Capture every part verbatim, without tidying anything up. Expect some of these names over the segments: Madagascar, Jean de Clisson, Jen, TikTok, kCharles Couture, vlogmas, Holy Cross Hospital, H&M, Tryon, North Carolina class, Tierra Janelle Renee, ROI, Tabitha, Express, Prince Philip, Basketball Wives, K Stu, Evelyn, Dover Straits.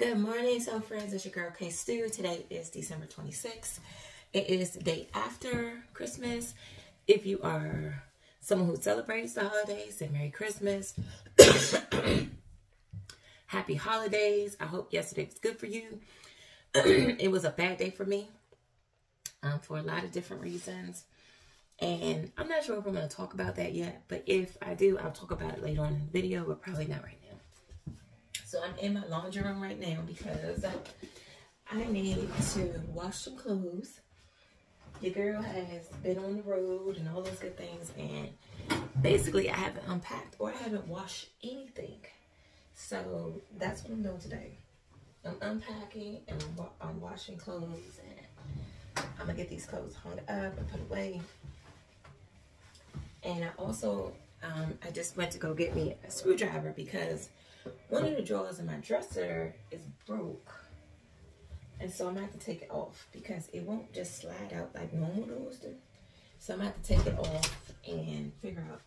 Good morning, soul friends. It's your girl, K Stu. Today is December twenty-sixth. It is the day after Christmas. If you are someone who celebrates the holidays, and Merry Christmas. Happy holidays. I hope yesterday was good for you. It was a bad day for me um, for a lot of different reasons. And I'm not sure if I'm going to talk about that yet. But if I do, I'll talk about it later on in the video, but probably not right now. So I'm in my laundry room right now because I need to wash some clothes. Your girl has been on the road and all those good things. And basically I haven't unpacked or I haven't washed anything. So that's what I'm doing today. I'm unpacking and I'm, wa I'm washing clothes. And I'm going to get these clothes hung up and put away. And I also, um, I just went to go get me a screwdriver because one of the drawers in my dresser is broke, and so I'm gonna have to take it off because it won't just slide out like normal doors do. So I'm gonna have to take it off and figure out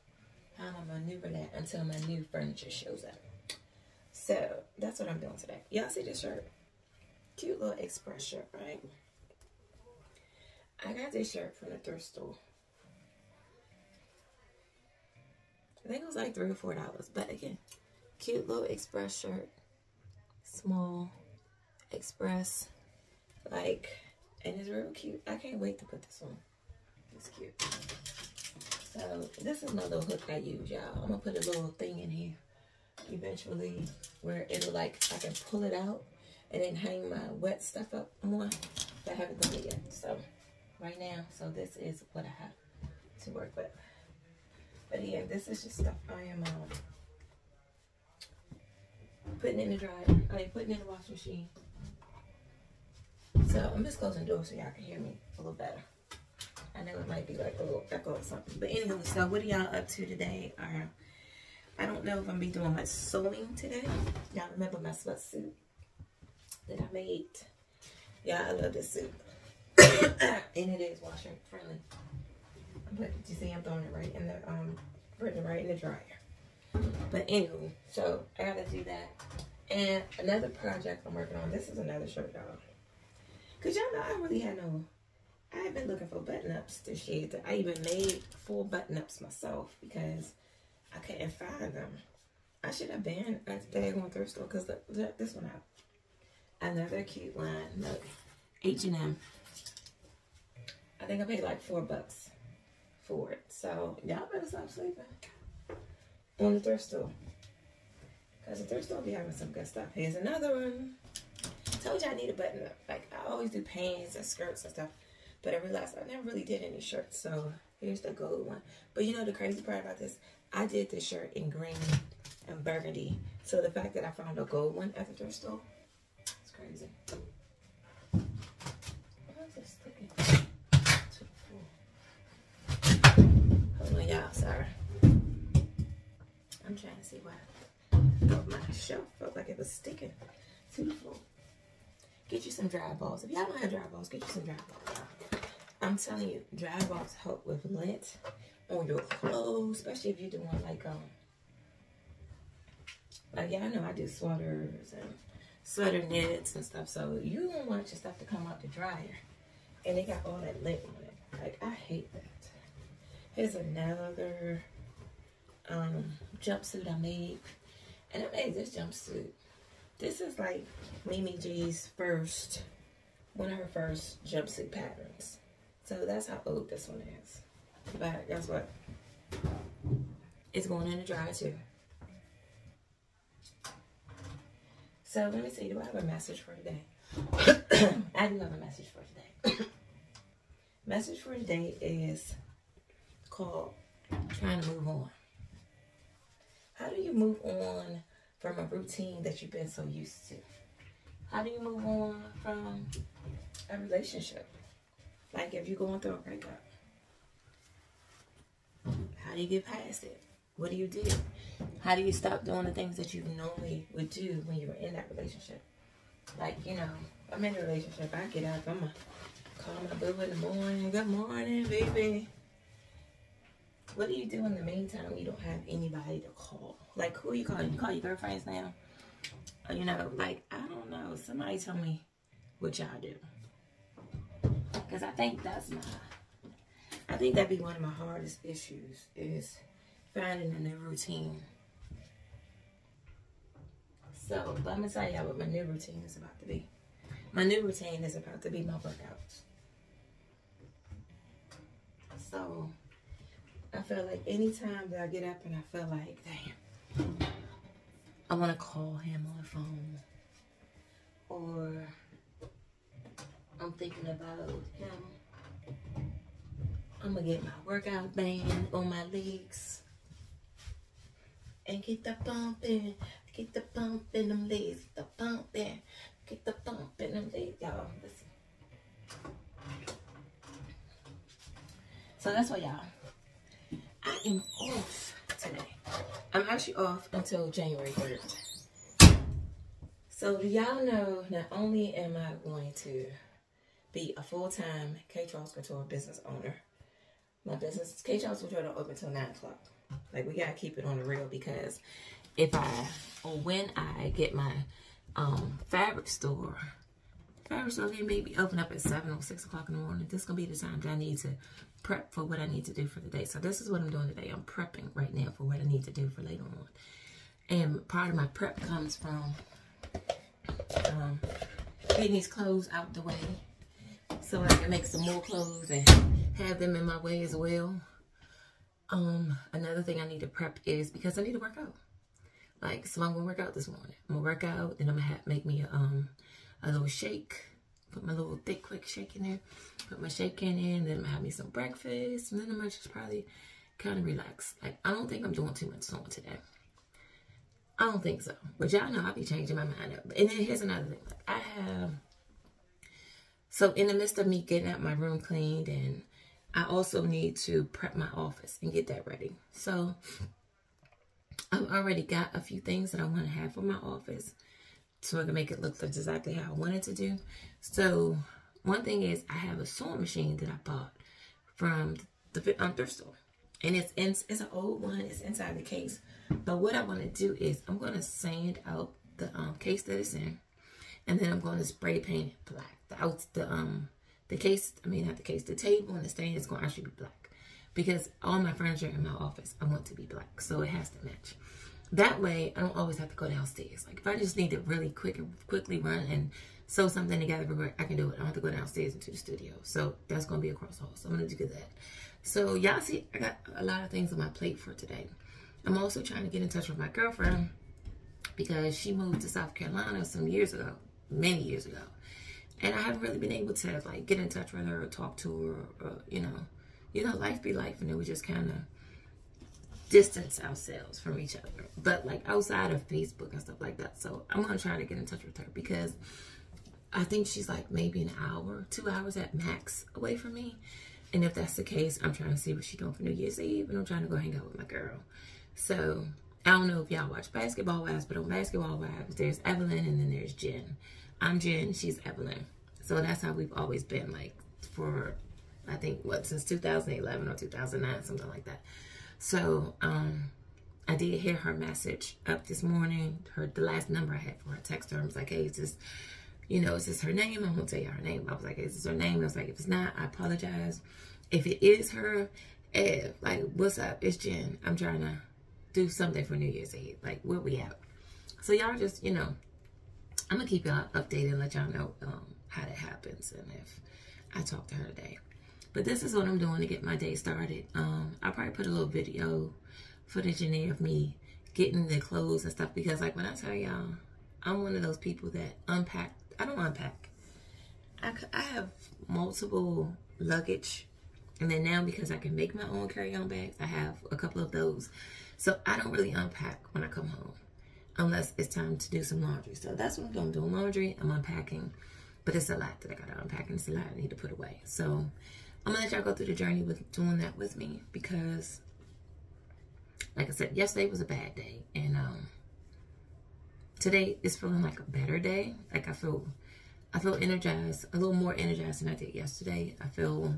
how I'm gonna maneuver that until my new furniture shows up. So that's what I'm doing today. Y'all see this shirt? Cute little Express shirt, right? I got this shirt from the thrift store. I think it was like three or four dollars, but again. Cute little Express shirt, small Express, like, and it's real cute. I can't wait to put this on. It's cute. So this is my little hook I use, y'all. I'm gonna put a little thing in here eventually where it'll like I can pull it out and then hang my wet stuff up more. But I haven't done it yet. So right now, so this is what I have to work with. But yeah, this is just stuff I am um, putting in the dryer, I mean, putting in the washing machine. So I'm just closing the door so y'all can hear me a little better. I know it might be like a little echo or something. But anyway, so what are y'all up to today? Uh, I don't know if I'm going to be doing my sewing today. Y'all remember my sweatsuit that I made? Y'all, I love this suit. And it is washer friendly. But you see, I'm throwing it right in the, um, putting it right in the dryer. But anyway, so I gotta do that. And another project I'm working on. This is another shirt, y'all. Cause y'all know I really had no, I had been looking for button ups this year. I even made full button ups myself because I couldn't find them. I should have been at the bag on thrift store. Cause look, look this one out. Another cute line. Look, H and M. I think I paid like four bucks for it. So y'all better stop sleeping on the thrift store, because the thrift store be having some good stuff. Here's another one. I told you I need a button up. Like, I always do pants and skirts and stuff, but I realized I never really did any shirts. So here's the gold one. But you know the crazy part about this, I did this shirt in green and burgundy, so the fact that I found a gold one at the thrift store, it's crazy. Why is this sticking to the floor? Hold on, y'all, sorry. I'm trying to see why oh, my shelf felt like it was sticking to the floor. Get you some dry balls. If y'all don't have dry balls, get you some dry balls. I'm telling you, dry balls help with lint on your clothes, especially if you're doing like, um, like y'all know I do sweaters and sweater knits and stuff. So you don't want your stuff to come out the dryer and it got all that lint on it. Like, I hate that. Here's another um jumpsuit I made, and I made this jumpsuit. This is like Mimi G's first one of her first jumpsuit patterns, so that's how old this one is. But guess what, it's going in the dryer too. So let me see, do I have a message for today? I do have a message for today. Message for today is called trying to move on. How do you move on from a routine that you've been so used to? How do you move on from a relationship? Like if you're going through a breakup, how do you get past it? What do you do? How do you stop doing the things that you normally would do when you were in that relationship? Like, you know, I'm in a relationship. I get up, I'm going to call my boo in the morning. Good morning, baby. What do you do in the meantime when you don't have anybody to call? Like, who are you calling? You call your girlfriends now? you know, like, I don't know. Somebody tell me what y'all do. Because I think that's my, I think that'd be one of my hardest issues is finding a new routine. So let me tell y'all what my new routine is about to be. My new routine is about to be my workouts. So I feel like anytime that I get up and I feel like, damn, I want to call him on the phone, or I'm thinking about him, I'm going to get my workout band on my legs and get the pumping, get the pumping them legs, get the pumping, get the pumping them legs, y'all. Listen. So that's what y'all. I am off today. I'm actually off until January third. So y'all know, not only am I going to be a full-time kCharles Couture business owner, my business kCharles Couture don't open until nine o'clock. Like, we got to keep it on the real, because if I, or when I get my um, fabric store, fabric store can maybe open up at seven or six o'clock in the morning. This is going to be the time that I need to prep for what I need to do for the day. So this is what I'm doing today. I'm prepping right now for what I need to do for later on. And part of my prep comes from um, getting these clothes out the way so I can make some more clothes and have them in my way as well. Um, another thing I need to prep is because I need to work out. Like, so I'm going to work out this morning. I'm going to work out, and I'm going to have, make me a, um, a little shake. Put my little thick, quick shake in there. Put my shake in there, and then I'm going to have me some breakfast. And then I'm going to just probably kind of relax. Like, I don't think I'm doing too much on today. I don't think so. But y'all know I be changing my mind up. And then here's another thing. Like, I have... So, in the midst of me getting out my room cleaned, and I also need to prep my office and get that ready. So, I've already got a few things that I want to have for my office so I can make it look exactly how I want it to do. So, one thing is I have a sewing machine that I bought from the um, thrift store. And it's, in, it's an old one. It's inside the case. But what I want to do is I'm going to sand out the um, case that it's in. And then I'm going to spray paint it black. The, out, the, um, the case, I mean not the case, the table and the stand is going to actually be black. Because all my furniture in my office, I want to be black. So it has to match. That way, I don't always have to go downstairs. Like, if I just need to really quick and quickly run and sew something together for work, I can do it. I don't have to go downstairs into the studio. So that's going to be across the hall. So I'm going to do that. So y'all see, I got a lot of things on my plate for today. I'm also trying to get in touch with my girlfriend because she moved to South Carolina some years ago, many years ago. And I haven't really been able to, like, get in touch with her or talk to her, or, or you know. You know, life be life, and it would just kind of distance ourselves from each other. But, like, outside of Facebook and stuff like that. So, I'm going to try to get in touch with her because I think she's, like, maybe an hour, two hours at max away from me. And if that's the case, I'm trying to see what she's doing for New Year's Eve, and I'm trying to go hang out with my girl. So, I don't know if y'all watch Basketball Wives, but on Basketball Wives, there's Evelyn, and then there's Jen. I'm Jen, she's Evelyn. So, that's how we've always been, like, for... I think, what, since two thousand eleven or two thousand nine, something like that. So, um, I did hear her message up this morning. Her The last number I had for her, I texted her. I was like, hey, is this, you know, is this her name? I'm going to tell you her name. I was like, is this her name? I was like, if it's not, I apologize. If it is her, eh, like, what's up? It's Jen. I'm trying to do something for New Year's Eve. Like, where we at? So, y'all just, you know, I'm going to keep y'all updated and let y'all know um, how that happens and if I talk to her today. But this is what I'm doing to get my day started. Um, I'll probably put a little video footage in there of me getting the clothes and stuff. Because, like, when I tell y'all, I'm one of those people that unpack. I don't unpack. I, I have multiple luggage. And then now, because I can make my own carry-on bags, I have a couple of those. So, I don't really unpack when I come home. Unless it's time to do some laundry. So, that's what I'm doing. I'm doing laundry. I'm unpacking. But it's a lot that I got to unpack. And it's a lot I need to put away. So... I'm going to let y'all go through the journey with doing that with me because, like I said, yesterday was a bad day. And um, today is feeling like a better day. Like, I feel I feel energized, a little more energized than I did yesterday. I feel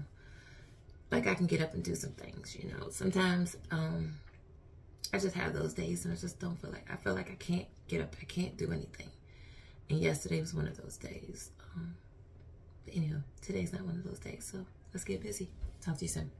like I can get up and do some things, you know. Sometimes um, I just have those days and I just don't feel like, I feel like I can't get up, I can't do anything. And yesterday was one of those days. Um, but anyhow, today's not one of those days, so let's get busy. Talk to you soon.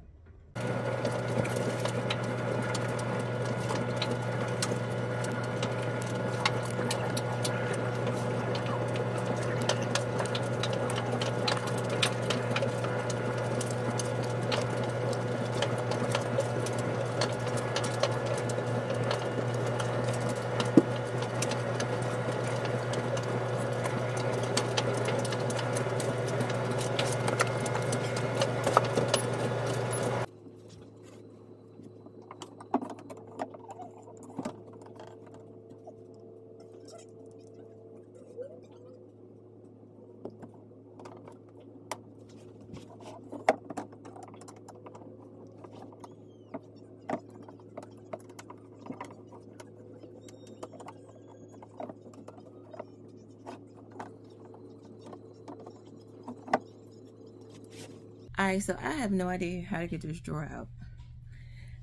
Alright, so I have no idea how to get this drawer out.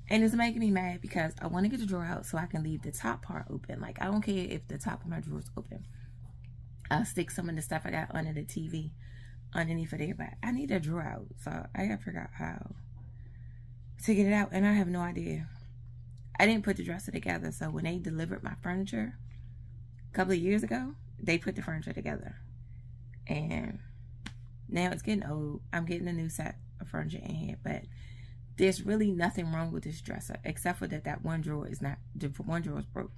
And it's making me mad because I want to get the drawer out so I can leave the top part open. Like, I don't care if the top of my drawer is open. I'll stick some of the stuff I got under the T V underneath of there. But I need a drawer out, so I gotta figure out how to get it out. And I have no idea. I didn't put the dresser together, so when they delivered my furniture a couple of years ago, they put the furniture together. And now it's getting old. I'm getting a new set of furniture in here, but there's really nothing wrong with this dresser except for that that one drawer is not, the one drawer is broke.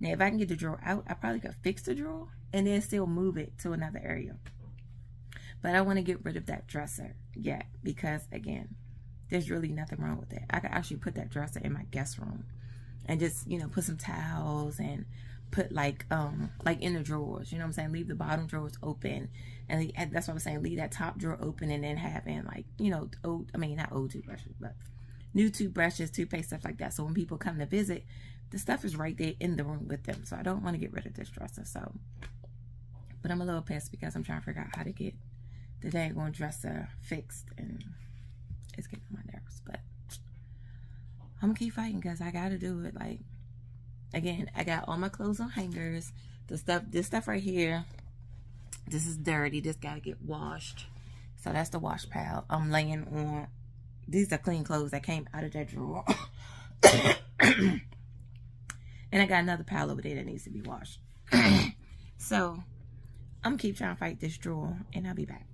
Now if I can get the drawer out, I probably could fix the drawer and then still move it to another area. But I want to get rid of that dresser yet because, again, there's really nothing wrong with it. I could actually put that dresser in my guest room and just, you know, put some towels and put like um like in the drawers, you know what I'm saying, leave the bottom drawers open, and the, that's what I'm saying, leave that top drawer open, and then having, like, you know, old, I mean not old toothbrushes, but new toothbrushes, toothpaste, stuff like that, so when people come to visit, the stuff is right there in the room with them. So I don't want to get rid of this dresser, so, but I'm a little pissed because I'm trying to figure out how to get the daggone dresser fixed, and it's getting on my nerves, but I'm gonna keep fighting because I gotta do it. Like, again, I got all my clothes on hangers. The stuff, this stuff right here, this is dirty. This gotta get washed. So that's the wash pile. I'm laying on, these are clean clothes that came out of that drawer. And I got another pile over there that needs to be washed. So I'm gonna keep trying to fight this drawer and I'll be back.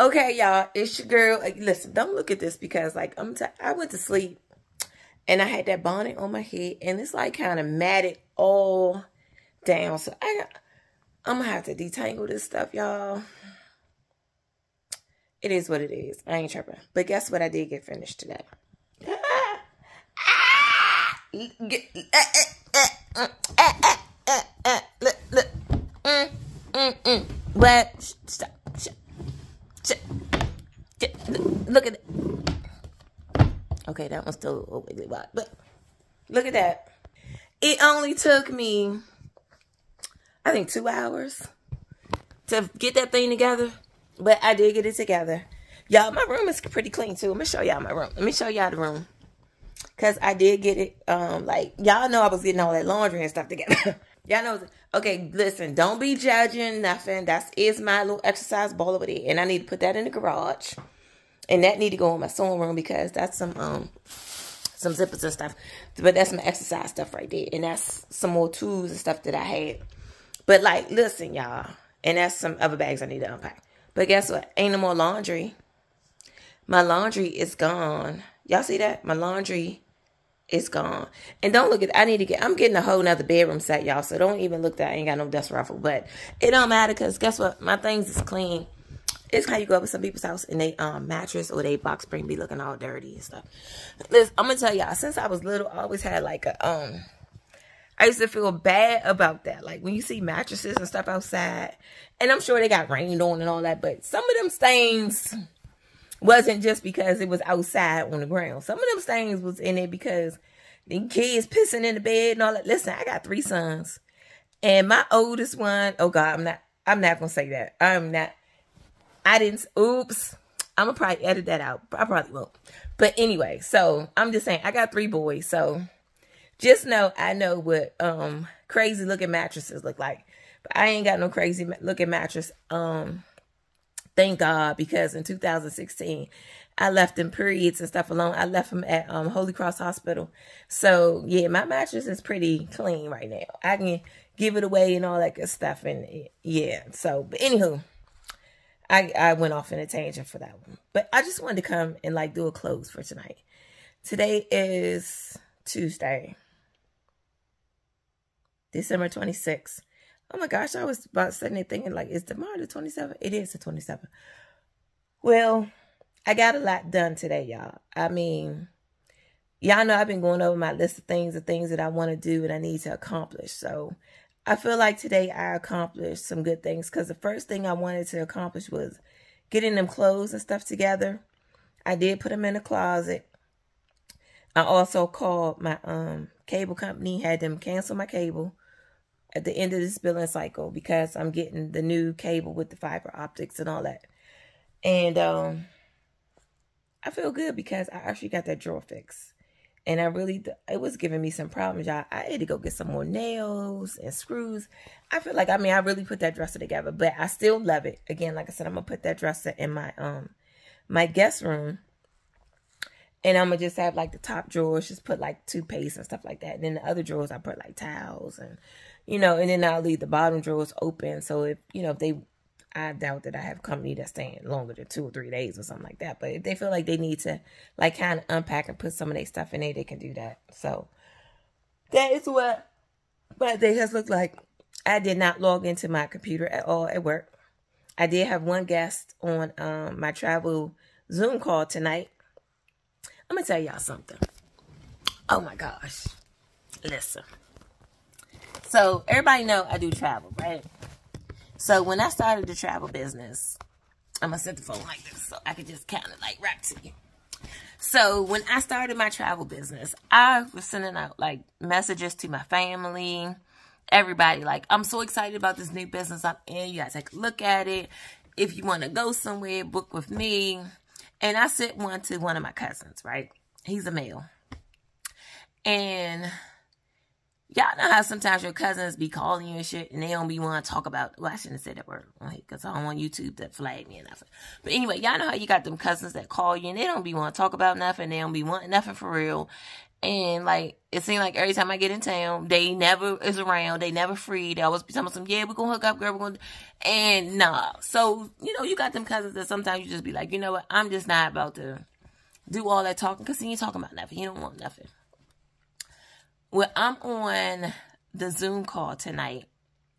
Okay, y'all, it's your girl. Like, listen, don't look at this because, like, I'm t I went to sleep and I had that bonnet on my head and it's like kind of matted all down. So I, I'm gonna have to detangle this stuff, y'all. It is what it is. I ain't tripping. But guess what? I did get finished today. But stop. Stop. Look at it. Okay, that one's still a wiggly wide, but look at that. It only took me, I think, two hours to get that thing together, but I did get it together. Y'all, my room is pretty clean too. Let me show y'all my room. Let me show y'all the room, because I did get it. Um, like, y'all know I was getting all that laundry and stuff together. Y'all know, okay, listen, don't be judging nothing. That's is my little exercise ball over there. And I need to put that in the garage. And that need to go in my sewing room because that's some um some zippers and stuff. But that's my exercise stuff right there. And that's some more tools and stuff that I had. But, like, listen, y'all. And that's some other bags I need to unpack. But guess what? Ain't no more laundry. My laundry is gone. Y'all see that? My laundry it's gone. And don't look at, I need to get, I'm getting a whole nother bedroom set, y'all. So don't even look that I ain't got no dust ruffle. But it don't matter because guess what? My things is clean. It's how you go up to some people's house and they um, mattress or they box spring be looking all dirty and stuff. Listen, I'm going to tell y'all, since I was little, I always had like a, um, I used to feel bad about that. Like when you see mattresses and stuff outside, and I'm sure they got rained on and all that, but some of them stains wasn't just because it was outside on the ground. Some of them stains was in it because the kids pissing in the bed and all that. Listen, I got three sons. And my oldest one, oh God, I'm not, I'm not going to say that. I'm not, I didn't, oops. I'm going to probably edit that out. I probably won't. But anyway, so I'm just saying, I got three boys. So just know, I know what um crazy looking mattresses look like. But I ain't got no crazy looking mattress. Um... Thank God, because in two thousand sixteen, I left them periods and stuff alone. I left them at um, Holy Cross Hospital. So, yeah, my mattress is pretty clean right now. I can give it away and all that good stuff. And, yeah, so, but anywho, I, I went off in a tangent for that one. But I just wanted to come and, like, do a close for tonight. Today is Tuesday, December twenty-sixth. Oh my gosh, I was about sitting there thinking, like, is tomorrow the twenty-seventh? It is the twenty-seventh. Well, I got a lot done today, y'all. I mean, y'all know I've been going over my list of things, the things that I want to do and I need to accomplish. So I feel like today I accomplished some good things because the first thing I wanted to accomplish was getting them clothes and stuff together. I did put them in the closet. I also called my um cable company, had them cancel my cable at the end of this billing cycle because I'm getting the new cable with the fiber optics and all that. And um, I feel good because I actually got that drawer fixed. And I really, it was giving me some problems, y'all. I had to go get some more nails and screws. I feel like, I mean, I really put that dresser together, but I still love it. Again, like I said, I'm going to put that dresser in my, um, my guest room. And I'm going to just have, like, the top drawers, just put, like, toothpaste and stuff like that. And then the other drawers, I put, like, towels and, you know, and then I'll leave the bottom drawers open. So, if, you know, if they, I doubt that I have company that's staying longer than two or three days or something like that. But if they feel like they need to, like, kind of unpack and put some of their stuff in there, they can do that. So, that is what my day has looked like. I did not log into my computer at all at work. I did have one guest on um, my travel Zoom call tonight. I'm going to tell y'all something. Oh my gosh. Listen. So, everybody know I do travel, right? So, when I started the travel business, I'm going to set the phone like this so I can just kind of like rap to you. So, when I started my travel business, I was sending out like messages to my family, everybody. Like, I'm so excited about this new business I'm in. You guys take a look at it. If you want to go somewhere, book with me. And I sent one to one of my cousins, right? He's a male. And y'all know how sometimes your cousins be calling you and shit, and they don't be want to talk about, well, I shouldn't have said that word, because I don't want YouTube to flag me or nothing. But anyway, y'all know how you got them cousins that call you, and they don't be want to talk about nothing, they don't be wanting nothing for real. And, like, it seemed like every time I get in town, they never is around. They never free. They always be telling them, yeah, we're going to hook up, girl. We're going to... And, nah. So, you know, you got them cousins that sometimes you just be like, you know what? I'm just not about to do all that talking. Because you ain't talking about nothing. You don't want nothing. Well, I'm on the Zoom call tonight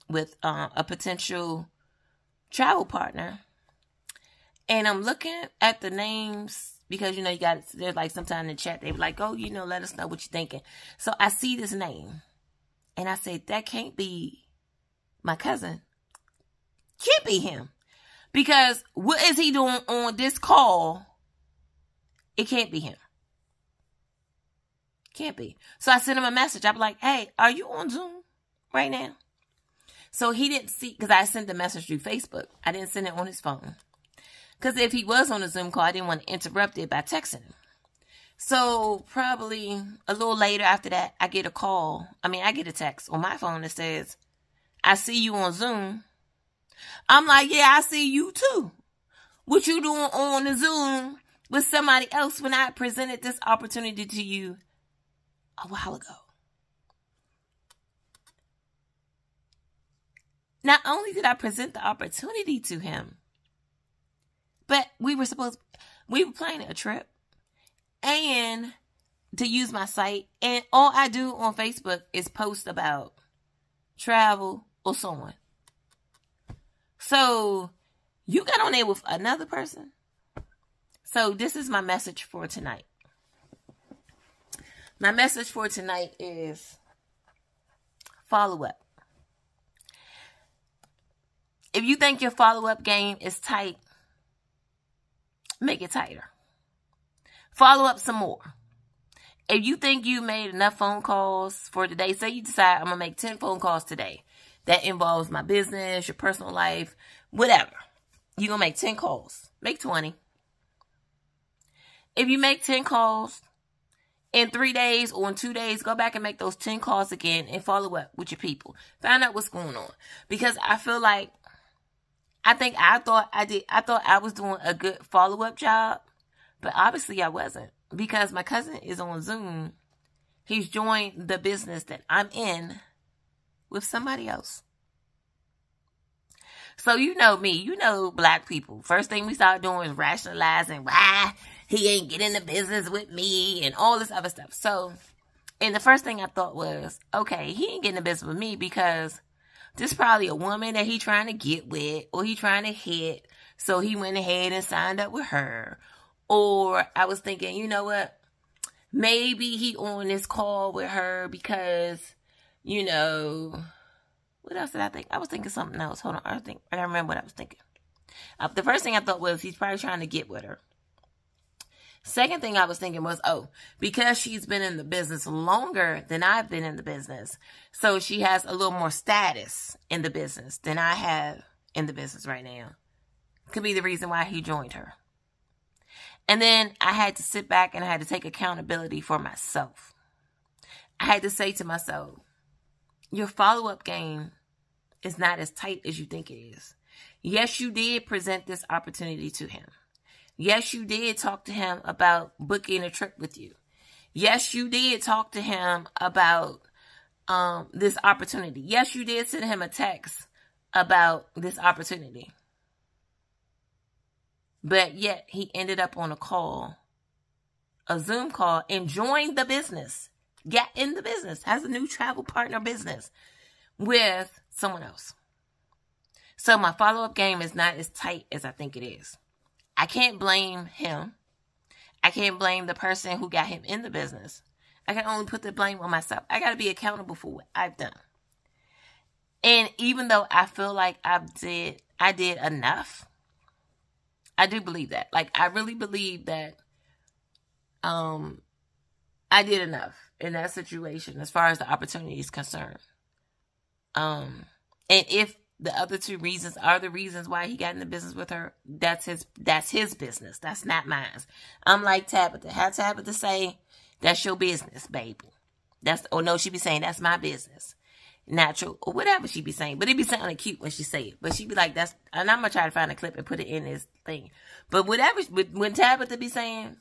with uh, a potential travel partner. And I'm looking at the names... Because, you know, you got, there's like sometime in the chat, they were like, oh, you know, let us know what you're thinking. So I see this name. And I said, that can't be my cousin. Can't be him. Because what is he doing on this call? It can't be him. Can't be. So I sent him a message. I'm like, hey, are you on Zoom right now? So he didn't see, because I sent the message through Facebook. I didn't send it on his phone. Because if he was on a Zoom call, I didn't want to interrupt it by texting him. So probably a little later after that, I get a call. I mean, I get a text on my phone that says, I see you on Zoom. I'm like, yeah, I see you too. What you doing on the Zoom with somebody else when I presented this opportunity to you a while ago? Not only did I present the opportunity to him, but we were supposed, we were planning a trip and to use my site. And all I do on Facebook is post about travel or someone. So you got on there with another person. So this is my message for tonight. My message for tonight is follow up. If you think your follow up game is tight, make it tighter. Follow up some more. If you think you made enough phone calls for today, say you decide I'm going to make ten phone calls today. That involves my business, your personal life, whatever. You're going to make ten calls. Make twenty. If you make ten calls in three days or in two days, go back and make those ten calls again and follow up with your people. Find out what's going on. Because I feel like I think I thought I did. I thought I was doing a good follow-up job, but obviously I wasn't because my cousin is on Zoom. He's joined the business that I'm in with somebody else. So you know me. You know black people. First thing we start doing is rationalizing why he ain't getting the business with me and all this other stuff. So, and the first thing I thought was, okay, he ain't getting the business with me because this is probably a woman that he trying to get with or he trying to hit. So he went ahead and signed up with her. Or I was thinking, you know what? Maybe he on this call with her because, you know, what else did I think? I was thinking something else. Hold on. I think I don't remember what I was thinking. Uh, the first thing I thought was he's probably trying to get with her. Second thing I was thinking was, oh, because she's been in the business longer than I've been in the business. So she has a little more status in the business than I have in the business right now. Could be the reason why he joined her. And then I had to sit back and I had to take accountability for myself. I had to say to myself, your follow-up game is not as tight as you think it is. Yes, you did present this opportunity to him. Yes, you did talk to him about booking a trip with you. Yes, you did talk to him about um, this opportunity. Yes, you did send him a text about this opportunity. But yet, he ended up on a call, a Zoom call, and joined the business. Got in the business. Has a new travel partner business with someone else. So, my follow-up game is not as tight as I think it is. I can't blame him. I can't blame the person who got him in the business. I can only put the blame on myself. I got to be accountable for what I've done. And even though I feel like I did, I did enough, I do believe that. Like, I really believe that um, I did enough in that situation as far as the opportunity is concerned. Um, and if the other two reasons are the reasons why he got in the business with her. That's his that's his business. That's not mine. I'm like Tabitha. How Tabitha say, that's your business, baby. That's oh no, she be saying that's my business. Not your or whatever she be saying. But it be sounding cute when she say it. But she be like, that's and I'm gonna try to find a clip and put it in this thing. But whatever when Tabitha be saying,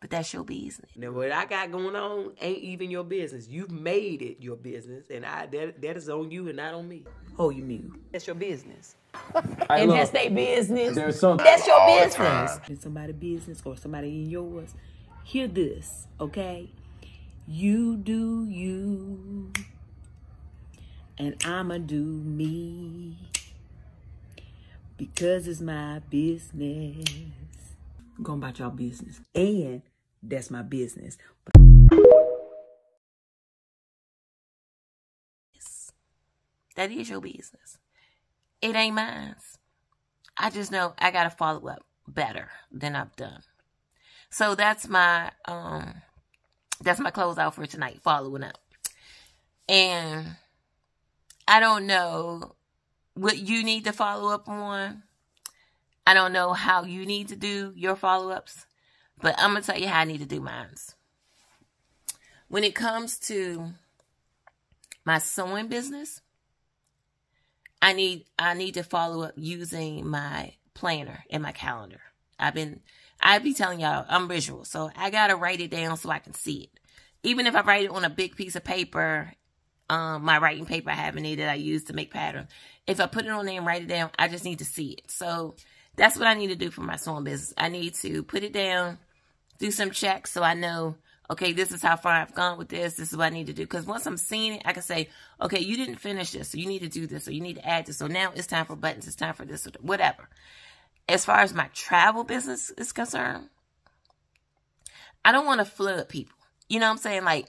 but that's your business. Now what I got going on ain't even your business. You've made it your business, and I that, that is on you and not on me. Oh, you mute. That's your business. I and that's their business. There's something that's your business. It's somebody's business or somebody in yours. Hear this, okay? You do you, and I'ma do me, because it's my business. I'm going about y'all business, and that's my business. That is your business. It ain't mine. I just know I gotta follow up better than I've done. So that's my um, that's my closeout for tonight. Following up, and I don't know what you need to follow up on. I don't know how you need to do your follow-ups, but I'm going to tell you how I need to do mine. When it comes to my sewing business, I need I need to follow up using my planner and my calendar. I've been, I be telling y'all, I'm visual, so I got to write it down so I can see it. Even if I write it on a big piece of paper, um, my writing paper I have in there that I use to make patterns, if I put it on there and write it down, I just need to see it. So that's what I need to do for my sewing business. I need to put it down, do some checks so I know, okay, this is how far I've gone with this. This is what I need to do. Because once I'm seeing it, I can say, okay, you didn't finish this, so you need to do this, or you need to add this. So now it's time for buttons. It's time for this, or whatever. As far as my travel business is concerned, I don't want to flood people. You know what I'm saying? Like,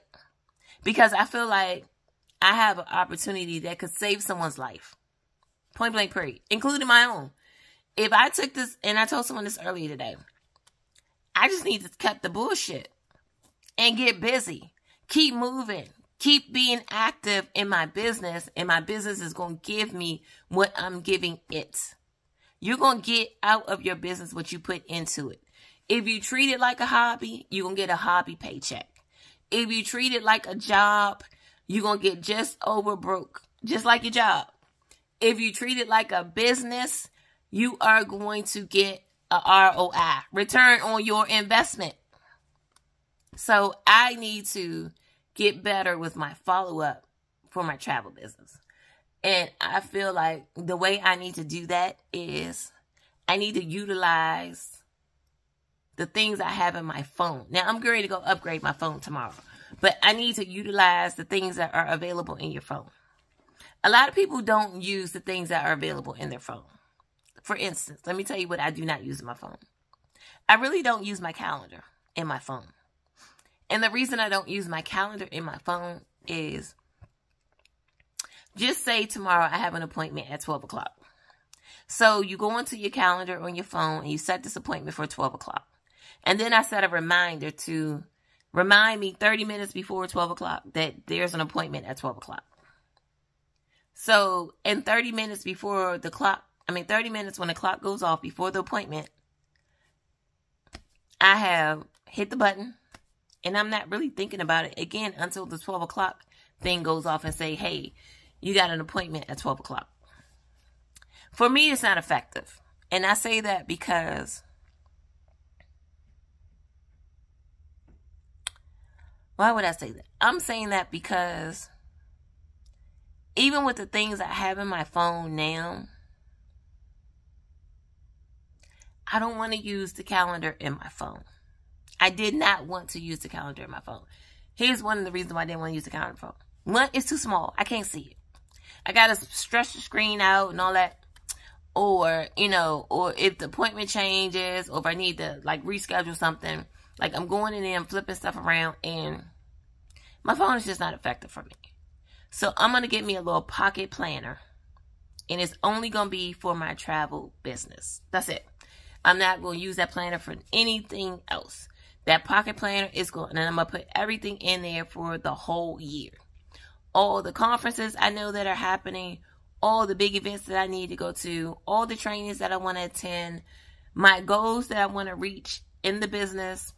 because I feel like I have an opportunity that could save someone's life. Point blank period. Including my own. If I took this, and I told someone this earlier today, I just need to cut the bullshit and get busy. Keep moving. Keep being active in my business, and my business is going to give me what I'm giving it. You're going to get out of your business what you put into it. If you treat it like a hobby, you're going to get a hobby paycheck. If you treat it like a job, you're going to get just over broke, just like your job. If you treat it like a business, you are going to get a R O I, return on your investment. So I need to get better with my follow-up for my travel business. And I feel like the way I need to do that is I need to utilize the things I have in my phone. Now, I'm going to go upgrade my phone tomorrow, but I need to utilize the things that are available in your phone. A lot of people don't use the things that are available in their phone. For instance, let me tell you what I do not use in my phone. I really don't use my calendar in my phone. And the reason I don't use my calendar in my phone is, just say tomorrow I have an appointment at twelve o'clock. So you go into your calendar on your phone and you set this appointment for twelve o'clock. And then I set a reminder to remind me thirty minutes before twelve o'clock that there's an appointment at twelve o'clock. So, and thirty minutes before the clock, I mean, thirty minutes when the clock goes off before the appointment, I have hit the button, and I'm not really thinking about it again until the twelve o'clock thing goes off and say, hey, you got an appointment at twelve o'clock. For me, it's not effective. And I say that because, why would I say that? I'm saying that because even with the things I have in my phone now, I don't want to use the calendar in my phone. I did not want to use the calendar in my phone. Here's one of the reasons why I didn't want to use the calendar in my phone. One, it's too small. I can't see it. I got to stretch the screen out and all that. Or, you know, or if the appointment changes, or if I need to, like, reschedule something. Like, I'm going in there and flipping stuff around, and my phone is just not effective for me. So I'm going to get me a little pocket planner. And it's only going to be for my travel business. That's it. I'm not going to use that planner for anything else. That pocket planner is going, and I'm going to put everything in there for the whole year. All the conferences I know that are happening, all the big events that I need to go to, all the trainings that I want to attend, my goals that I want to reach in the business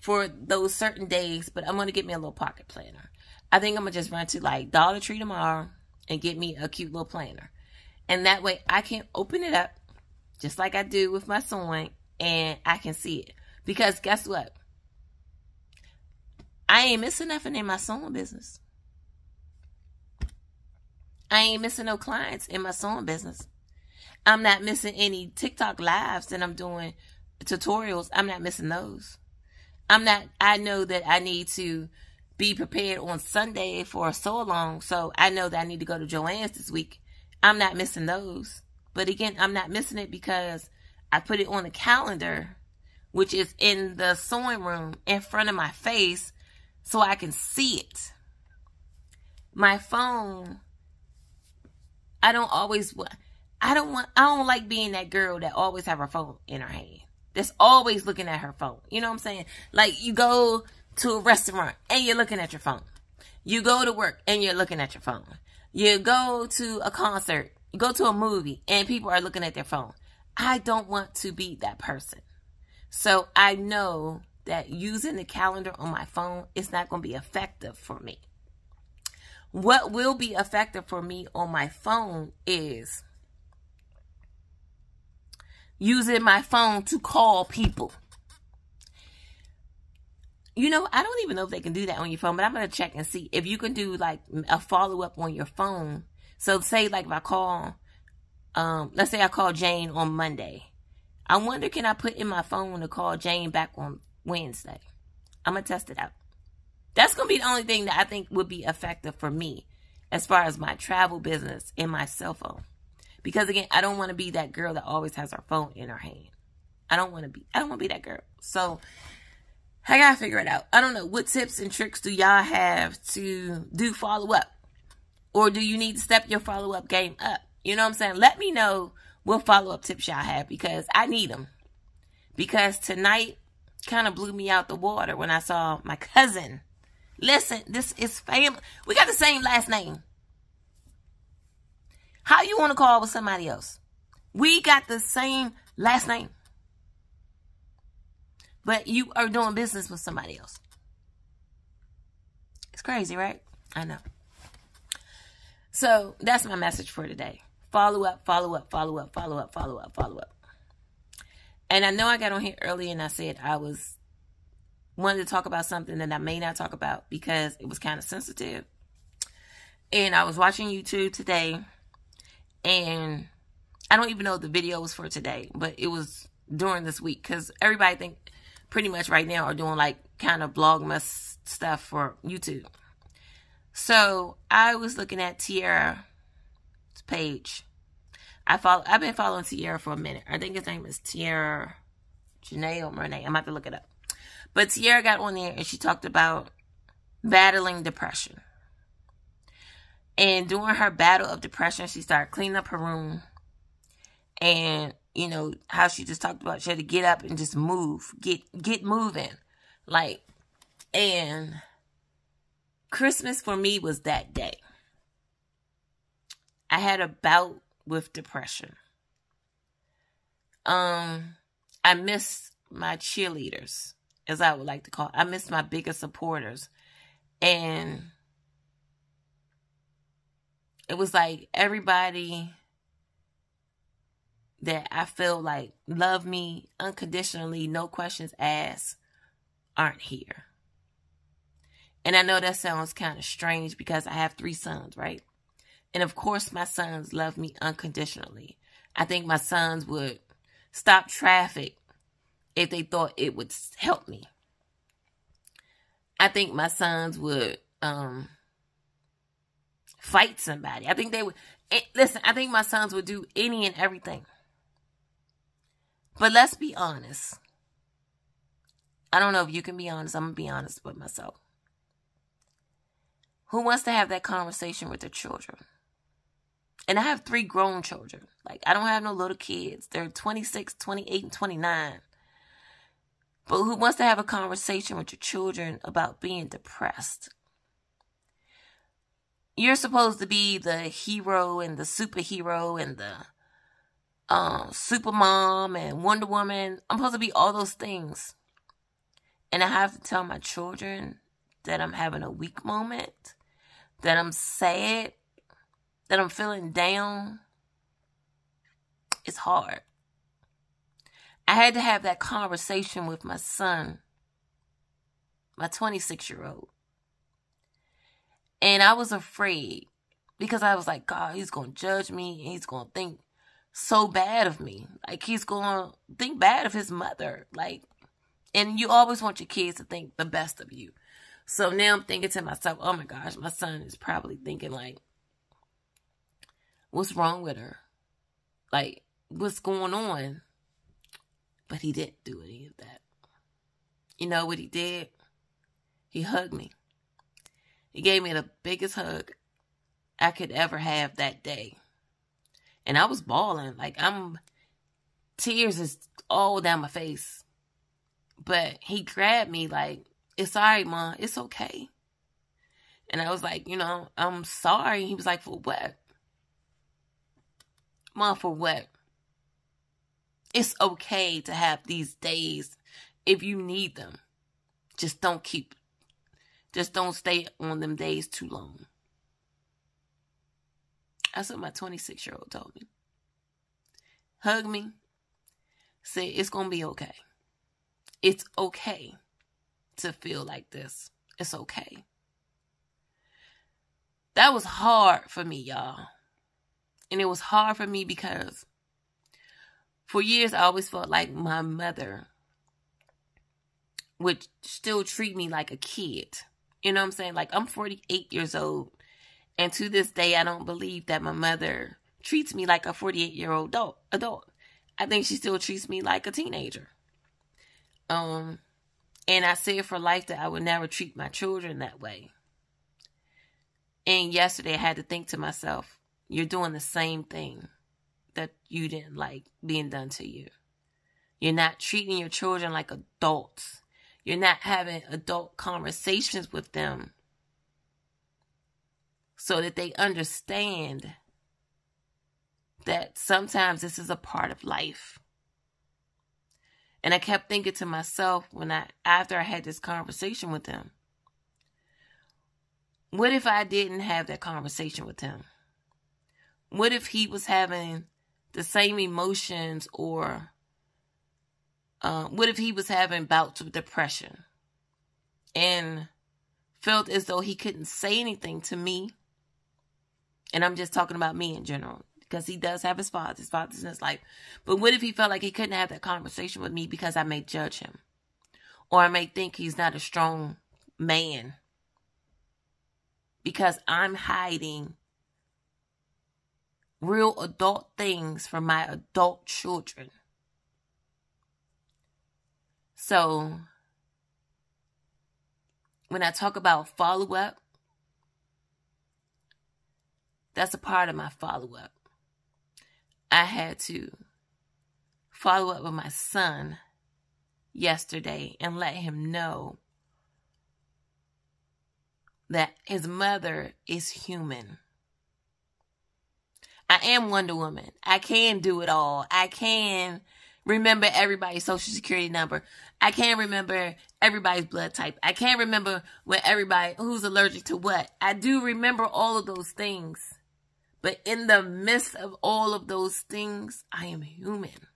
for those certain days, but I'm going to get me a little pocket planner. I think I'm going to just run to, like, Dollar Tree tomorrow and get me a cute little planner. And that way I can open it up, just like I do with my sewing, and I can see it. Because guess what? I ain't missing nothing in my sewing business. I ain't missing no clients in my sewing business. I'm not missing any TikTok lives that I'm doing, tutorials. I'm not missing those. I'm not, I know that I need to be prepared on Sunday for a sew-along, so I know that I need to go to Joann's this week. I'm not missing those. But again, I'm not missing it because I put it on the calendar, which is in the sewing room in front of my face so I can see it. My phone, I don't always, I don't want, I don't like being that girl that always have her phone in her hand. That's always looking at her phone. You know what I'm saying? Like you go to a restaurant and you're looking at your phone. You go to work and you're looking at your phone. You go to a concert, you go to a movie and people are looking at their phone. I don't want to be that person. So I know that using the calendar on my phone is not going to be effective for me. What will be effective for me on my phone is using my phone to call people. You know, I don't even know if they can do that on your phone, but I'm going to check and see if you can do like a follow-up on your phone. So say like if I call, um, let's say I call Jane on Monday. I wonder, can I put in my phone to call Jane back on Wednesday? I'm going to test it out. That's going to be the only thing that I think would be effective for me as far as my travel business and my cell phone. Because again, I don't want to be that girl that always has her phone in her hand. I don't want to be, I don't want to be that girl. So I got to figure it out. I don't know. What tips and tricks do y'all have to do follow up? Or do you need to step your follow up game up? You know what I'm saying? Let me know what follow up tips y'all have because I need them. Because tonight kind of blew me out the water when I saw my cousin. Listen, this is family. We got the same last name. How you want to call with somebody else? We got the same last name. But you are doing business with somebody else. It's crazy, right? I know. So that's my message for today. Follow up, follow up, follow up, follow up, follow up, follow up. And I know I got on here early and I said I was... wanted to talk about something that I may not talk about because it was kind of sensitive. And I was watching YouTube today. And I don't even know if the video was for today. But it was during this week. Because everybody think pretty much right now are doing like kind of vlogmas stuff for YouTube. So I was looking at Tierra's page. I follow, I've been following Tierra for a minute. I think his name is Tierra Janelle Renee. I'm about to look it up. But Tierra got on there and she talked about battling depression. And during her battle of depression, she started cleaning up her room. And, you know, how she just talked about she had to get up and just move. Get get moving. Like, and Christmas for me was that day. I had a bout with depression. Um, I missed my cheerleaders, as I would like to call it. I miss my biggest supporters. And it was like everybody that I feel like loved me unconditionally, no questions asked, aren't here. And I know that sounds kind of strange because I have three sons, right? And of course my sons love me unconditionally. I think my sons would stop traffic if they thought it would help me. I think my sons would um, fight somebody. I think they would. It, listen, I think my sons would do any and everything. But let's be honest. I don't know if you can be honest. I'm going to be honest with myself. Who wants to have that conversation with their children? And I have three grown children. Like, I don't have no little kids. They're twenty-six, twenty-eight, and twenty-nine. But who wants to have a conversation with your children about being depressed? You're supposed to be the hero and the superhero and the uh, super mom and Wonder Woman. I'm supposed to be all those things. And I have to tell my children that I'm having a weak moment, that I'm sad, that I'm feeling down. It's hard. I had to have that conversation with my son my twenty-six-year-old. And I was afraid because I was like, God, he's going to judge me. And he's going to think so bad of me. Like, he's going to think bad of his mother. Like, and you always want your kids to think the best of you. So now I'm thinking to myself, oh my gosh, my son is probably thinking like, what's wrong with her? Like, what's going on? But he didn't do any of that. You know what he did? He hugged me. He gave me the biggest hug I could ever have that day. And I was bawling. Like, I'm, tears is all down my face. But he grabbed me like, it's all right, Mom. It's okay. And I was like, you know, I'm sorry. He was like, for what? Mom, for what? It's okay to have these days if you need them. Just don't keep, just don't stay on them days too long. That's what my twenty-six-year-old told me. Hugged me. Said, it's going to be okay. It's okay to feel like this. It's okay. That was hard for me, y'all. And it was hard for me because for years, I always felt like my mother would still treat me like a kid. You know what I'm saying? Like, I'm forty-eight years old. And to this day, I don't believe that my mother treats me like a forty-eight-year-old adult, adult. I think she still treats me like a teenager. Um, and I said for life that I would never treat my children that way. And yesterday, I had to think to myself, you're doing the same thing that you didn't like being done to you. You're not treating your children like adults. You're not having adult conversations with them so that they understand that sometimes this is a part of life. And I kept thinking to myself when I, after I had this conversation with him, what if I didn't have that conversation with him? What if he was having the same emotions, or uh, what if he was having bouts of depression and felt as though he couldn't say anything to me? And I'm just talking about me in general, because he does have his father, his father's in his life. But what if he felt like he couldn't have that conversation with me because I may judge him, or I may think he's not a strong man because I'm hiding real adult things for my adult children? So when I talk about follow-up, that's a part of my follow-up. I had to follow up with my son yesterday and let him know that his mother is human. I am Wonder Woman. I can do it all. I can remember everybody's social security number. I can remember everybody's blood type. I can remember when everybody who's allergic to what. I do remember all of those things. But in the midst of all of those things, I am human.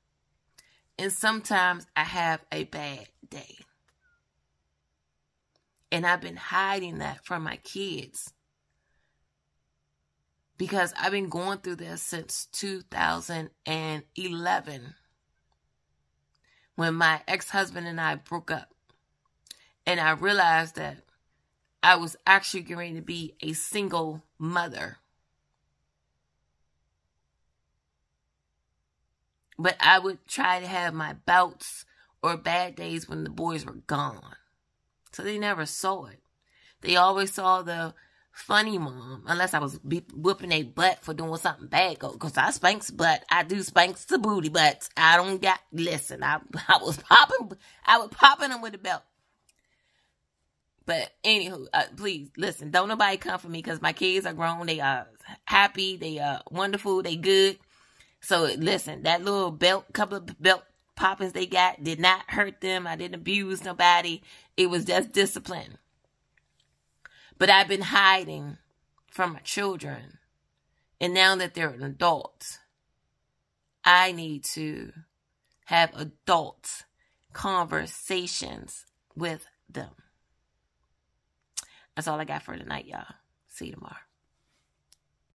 And sometimes I have a bad day. And I've been hiding that from my kids, because I've been going through this since two thousand eleven, when my ex-husband and I broke up. And I realized that I was actually going to be a single mother. But I would try to have my bouts or bad days when the boys were gone. So they never saw it. They always saw the funny mom, unless I was whooping their butt for doing something bad, because I spanks butt. I do spanks to booty butts. I don't got, listen, I, I was popping, I was popping them with the belt. But anywho, uh, please, listen, don't nobody come for me, because my kids are grown. They are happy. They are wonderful. They good. So listen, that little belt, couple of belt poppings they got did not hurt them. I didn't abuse nobody. It was just discipline. But I've been hiding from my children. And now that they're an adult, I need to have adult conversations with them. That's all I got for tonight, y'all. See you tomorrow.